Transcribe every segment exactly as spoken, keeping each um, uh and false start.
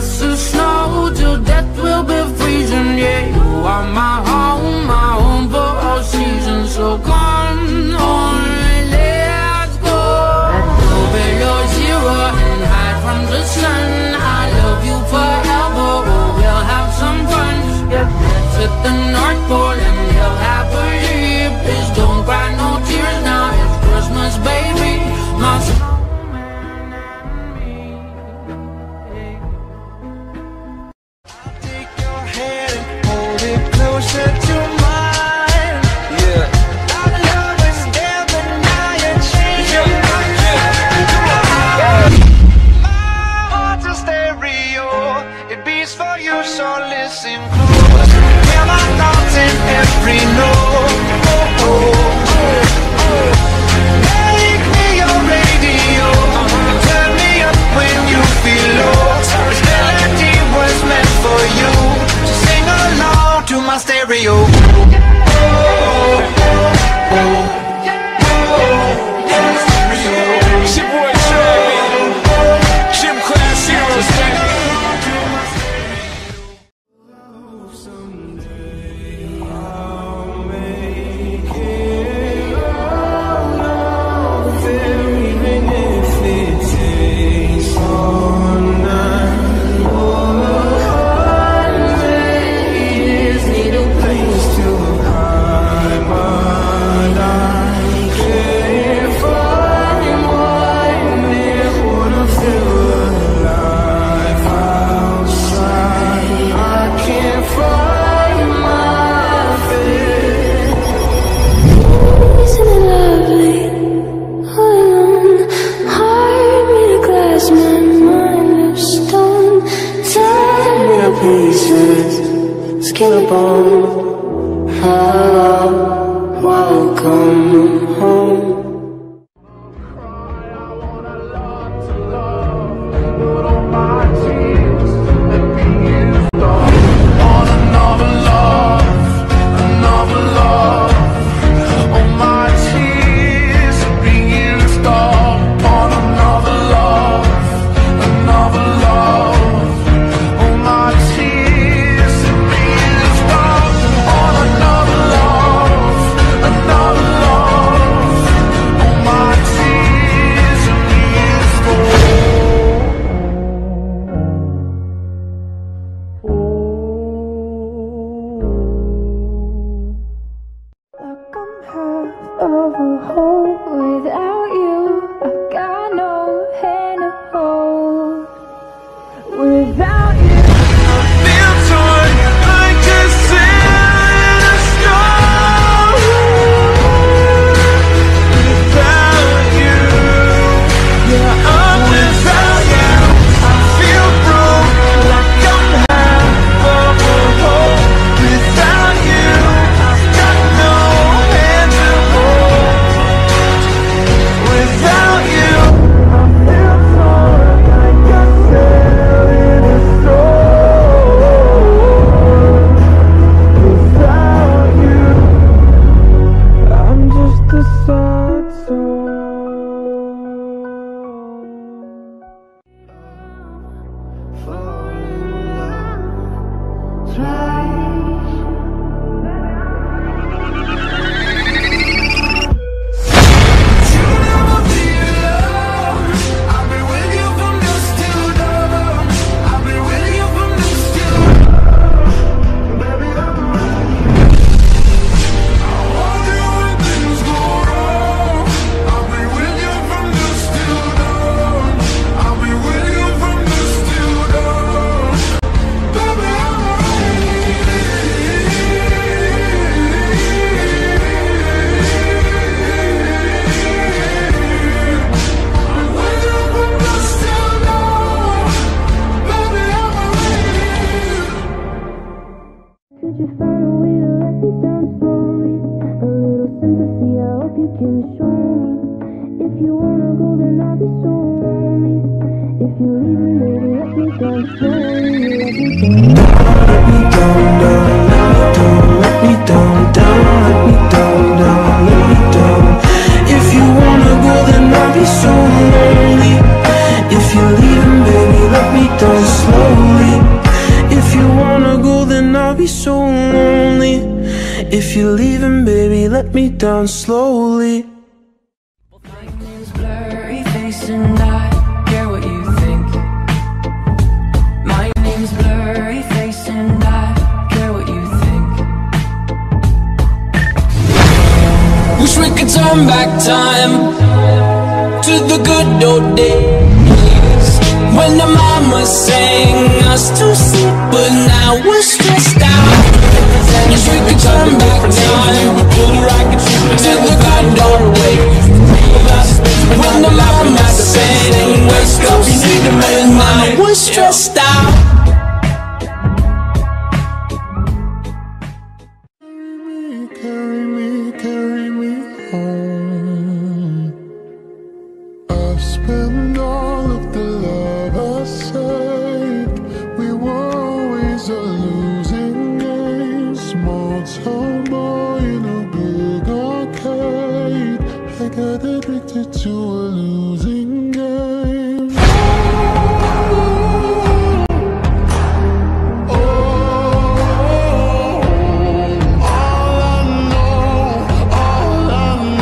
promise to snow till death will be freezing. Yeah, you are my home, my home for all seasons. So come on, let's go. Let's go below zero and hide from the sun. I love you forever, oh, we'll have some fun. Yeah, let's hit the North Pole and we'll have a trip. Please don't cry no tears now, it's Christmas, baby. My slowly. If you're leaving, baby, let me down slowly. My name's Blurry Face and I don't care what you think. My name's Blurry Face and I don't care what you think. Wish we could turn back time to the good old days when the mama sang us to sleep, but now we're stressed out. Wish we could turn back time to the good old days when the mama sang us to sleep, but now we're stressed out. Spend all of the love I saved. We were always a losing game. Small town boy in a big arcade. I got addicted to a losing game. Oh, oh, oh. All I know, all I know.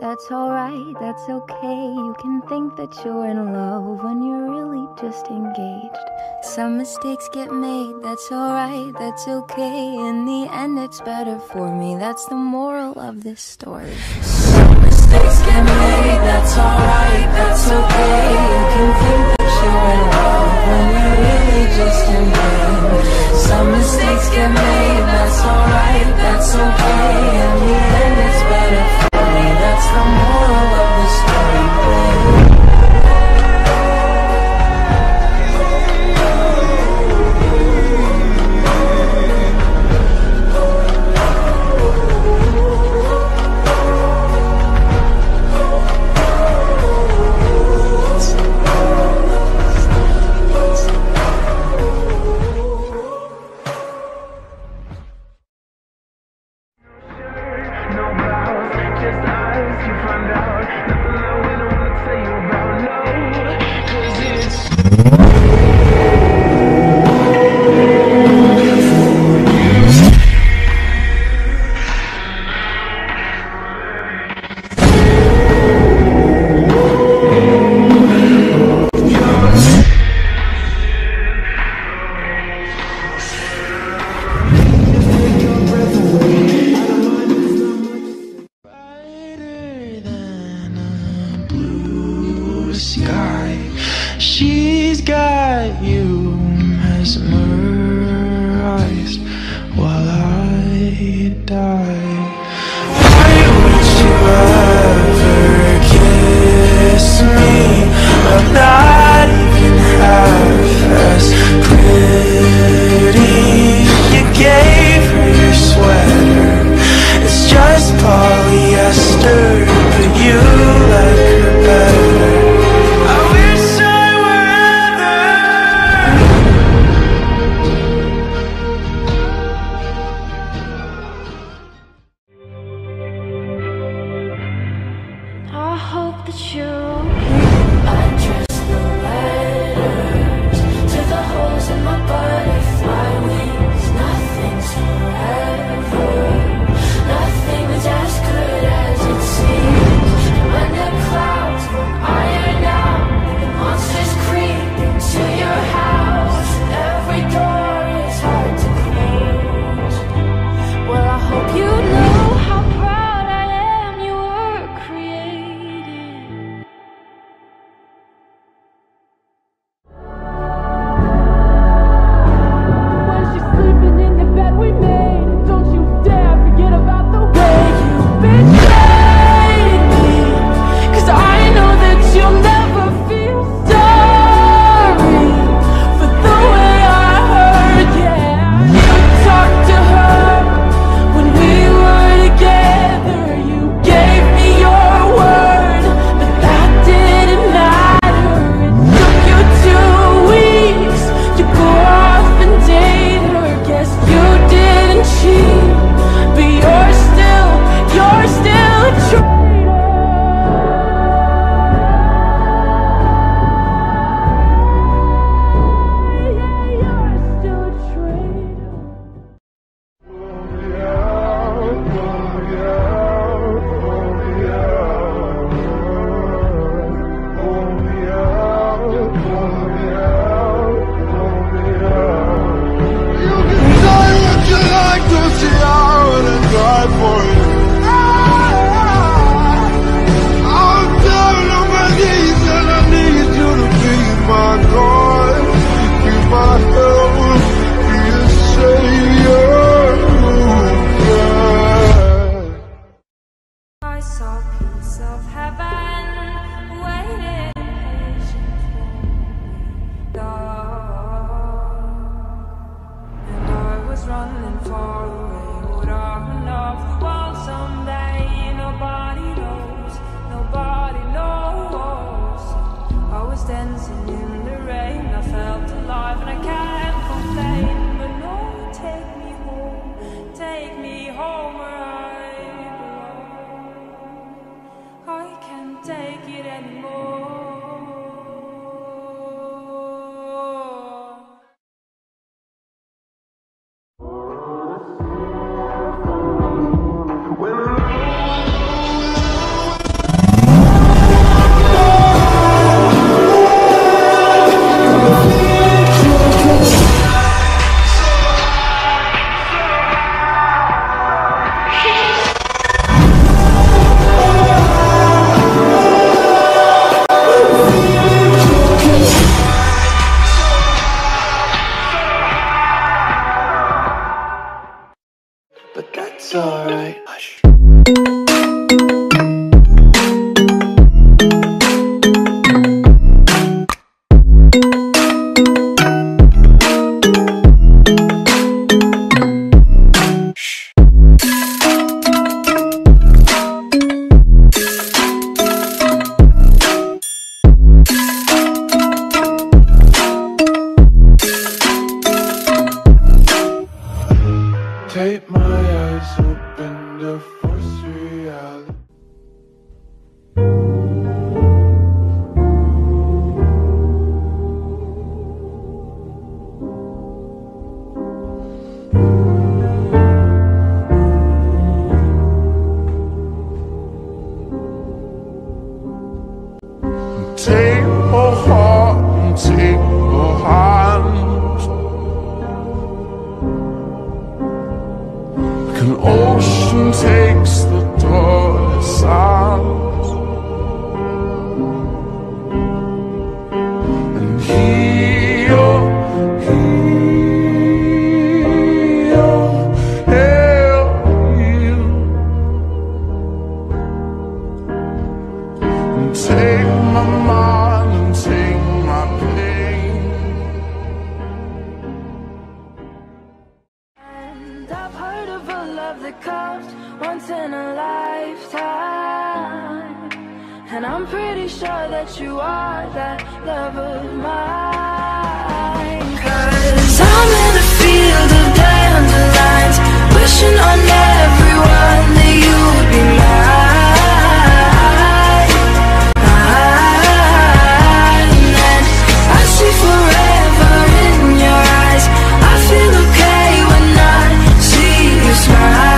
That's alright, that's okay. You can think that you're in love when you're really just engaged. Some mistakes get made, that's alright, that's okay. In the end it's better for me, that's the moral of this story. Some mistakes get made, that's alright, that's okay. You can think that you're in love when you're really just engaged. Some mistakes get made, that's alright, that's okay. In the end it's better for me. That's the moral of the story, babe. She's got you mesmerized while I die. Why would you ever kiss me? I'm not even half as pretty. You gave her your sweater, it's just polyester, but you like her better. I hope that you undress the And I'm pretty sure that you are that love of mine. Cause I'm in a field of dandelions, wishing on everyone that you would be mine, mine. And I see forever in your eyes. I feel okay when I see you smile.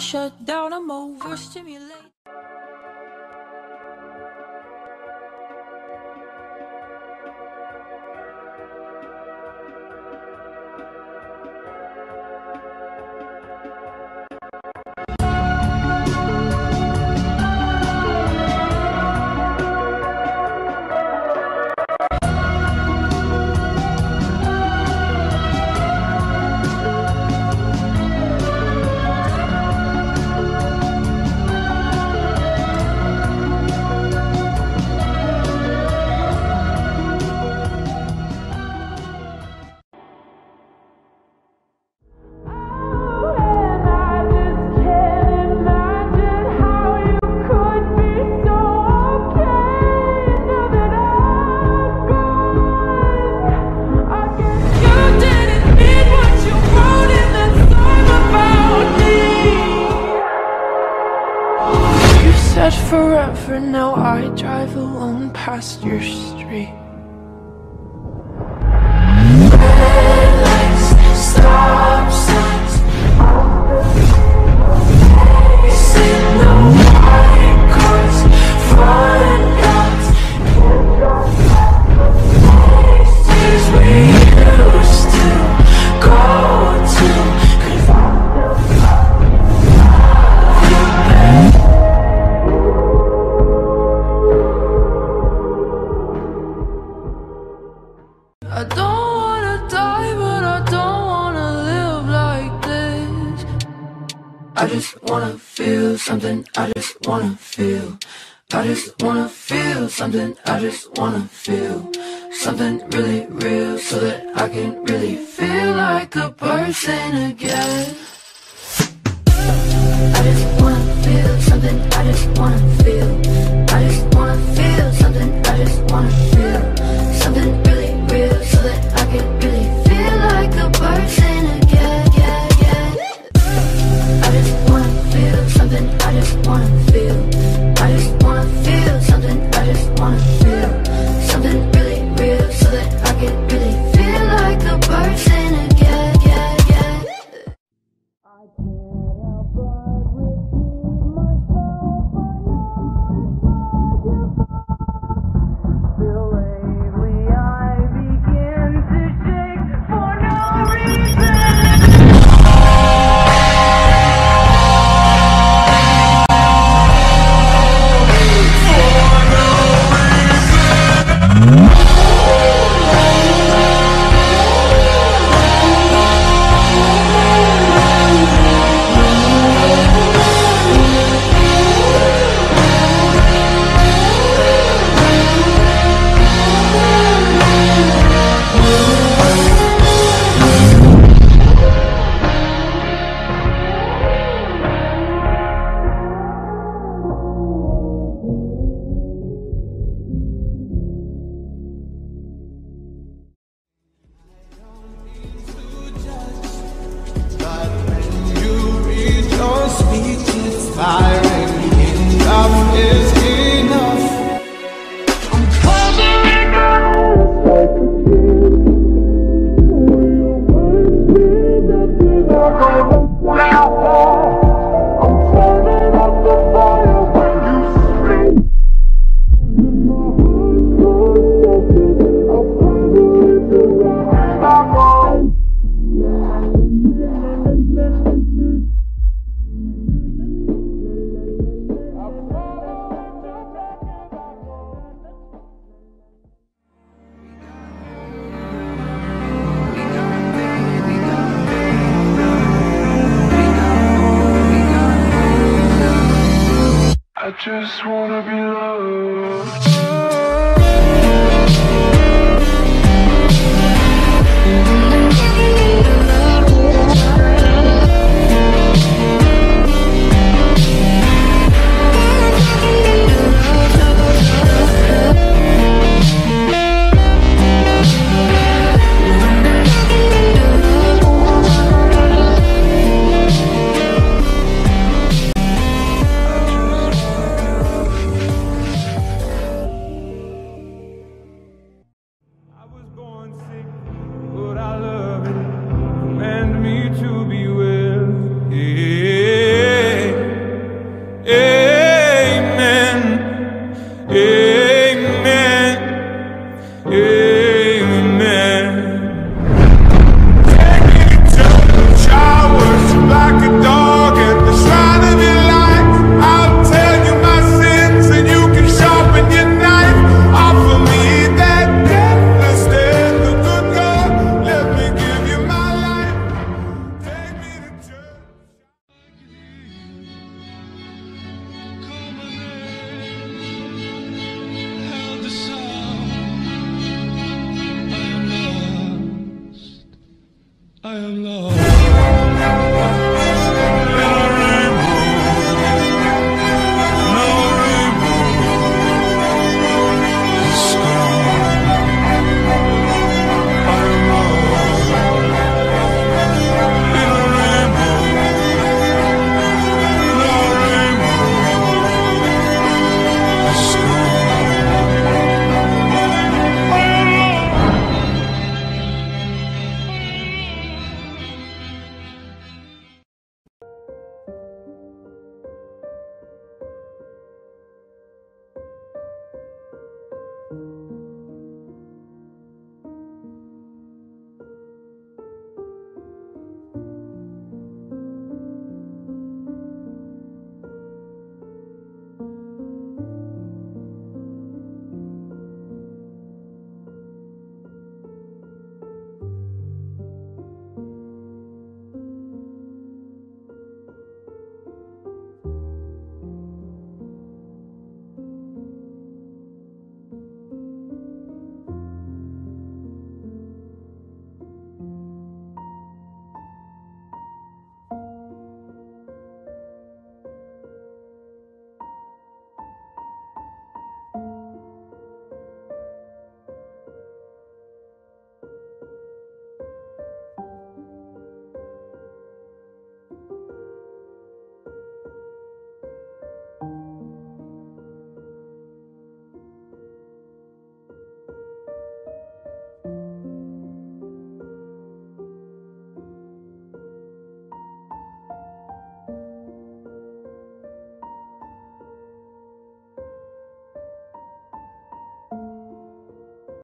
Shut down, I'm overstimulated. I don't wanna die, but I don't wanna live like this. I just wanna feel something, I just wanna feel. I just wanna feel something, I just wanna feel. Something really real so that I can really feel like a person again. I just wanna feel something, I just wanna feel. I just wanna feel something, I just wanna feel. Something really real so that I can really feel like a person again, yeah, yeah. I just wanna feel something, I just wanna feel. I just wanna feel something, I just wanna feel. Something really real so that I can really feel like a person again, yeah, yeah. I can't help but repeat myself, I know it's not your fault. Just wanna be loved. I am lost.